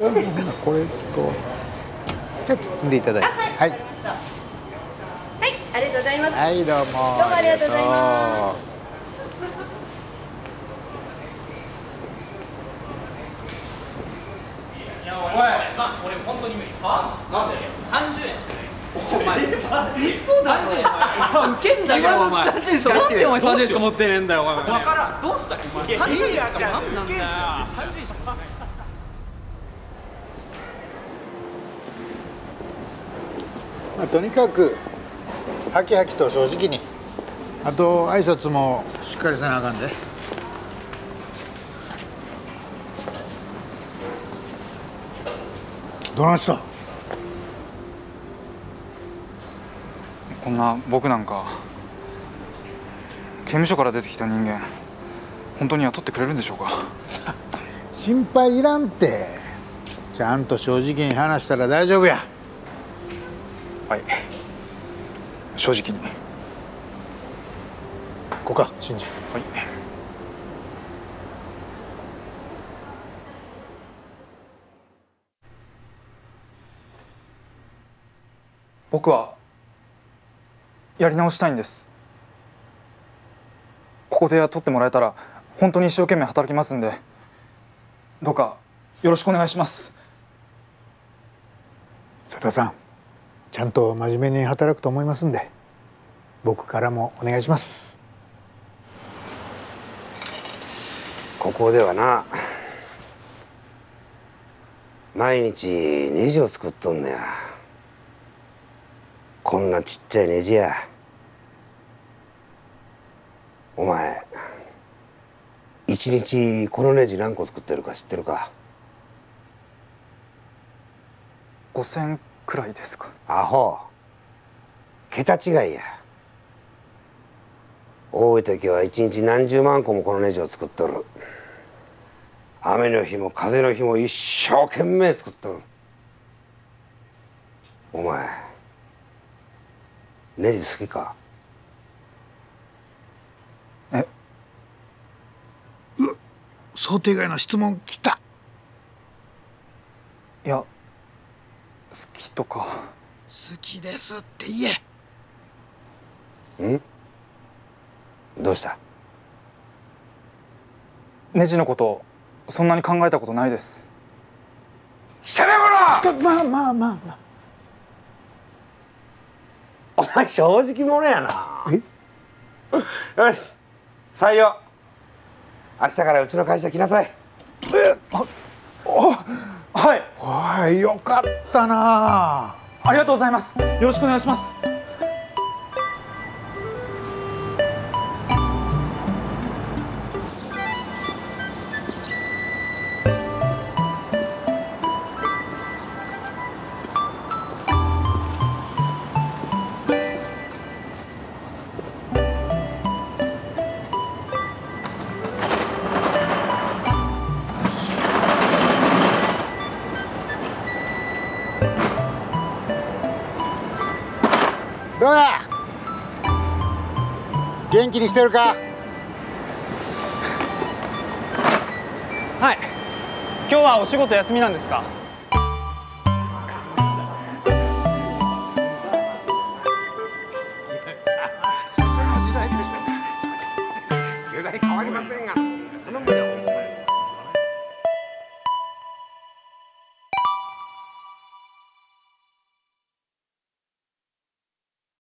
これとじゃあ包んでいただいて、はい、はい、ありがとうございます。はい、どうも。どうもありがとうございます。いや、俺本当に無理。あ、なんで30円しかない。お前、リストだろ。ウケんだけどお前。なんでお前30円しか持ってねえんだよお前。わからん。どうしたらお前30円しかなんなんだよ。30円しか。まあ、とにかくハキハキと正直に、あと挨拶もしっかりせなあかんで。どないした？こんな僕なんか刑務所から出てきた人間、本当に雇ってくれるんでしょうか？心配いらんて、ちゃんと正直に話したら大丈夫や。はい、正直に。ここか、真珠。はい。僕はやり直したいんです。ここで雇ってもらえたら本当に一生懸命働きますんで、どうかよろしくお願いします。佐田さん、ちゃんと真面目に働くと思いますんで、僕からもお願いします。ここではな、毎日ネジを作っとんねや。こんなちっちゃいネジや。お前一日このネジ何個作ってるか知ってるか？5000くらいですか。アホ、桁違いや。多い時は一日何十万個もこのネジを作っとる。雨の日も風の日も一生懸命作っとる。お前ネジ好きか？え、うっ、想定外の質問きた。いや、好きとか。好きですって言え。ん？どうした？ネジのことそんなに考えたことないです。貴様頃！まあ。お前正直者やな。え？よし、採用。明日からうちの会社来なさい。え？あ、あ。はい、よかったな。ありがとうございます。よろしくお願いします。どうや、元気にしてるか？はい、今日はお仕事休みなんですか？